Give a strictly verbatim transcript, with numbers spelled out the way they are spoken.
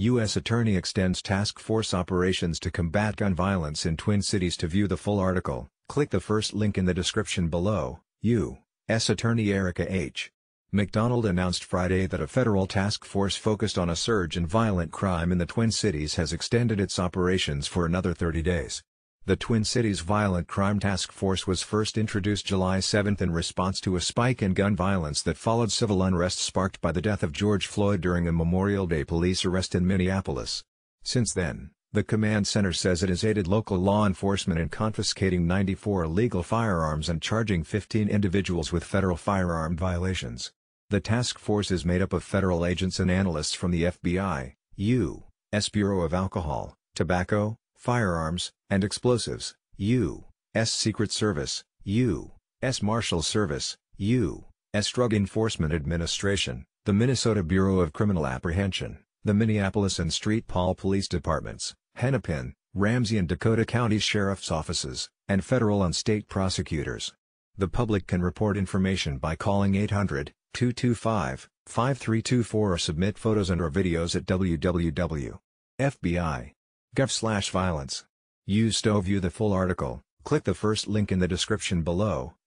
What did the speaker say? U S Attorney extends task force operations to combat gun violence in Twin Cities. To view the full article, click the first link in the description below. U S Attorney Erica H. MacDonald announced Friday that a federal task force focused on a surge in violent crime in the Twin Cities has extended its operations for another thirty days. The Twin Cities Violent Crime Task Force was first introduced July seventh in response to a spike in gun violence that followed civil unrest sparked by the death of George Floyd during a Memorial Day police arrest in Minneapolis. Since then, the command center says it has aided local law enforcement in confiscating ninety-four illegal firearms and charging fifteen individuals with federal firearm violations. The task force is made up of federal agents and analysts from the F B I, U S Bureau of Alcohol, Tobacco, Firearms and Explosives, U S Secret Service, U S Marshals Service, U S Drug Enforcement Administration, the Minnesota Bureau of Criminal Apprehension, the Minneapolis and Saint Paul Police Departments, Hennepin, Ramsey and Dakota County Sheriff's Offices, and federal and state prosecutors. The public can report information by calling eight hundred, two two five, five three two four or submit photos and or videos at w w w dot f b i dot gov slash violence. Used to view the full article, click the first link in the description below.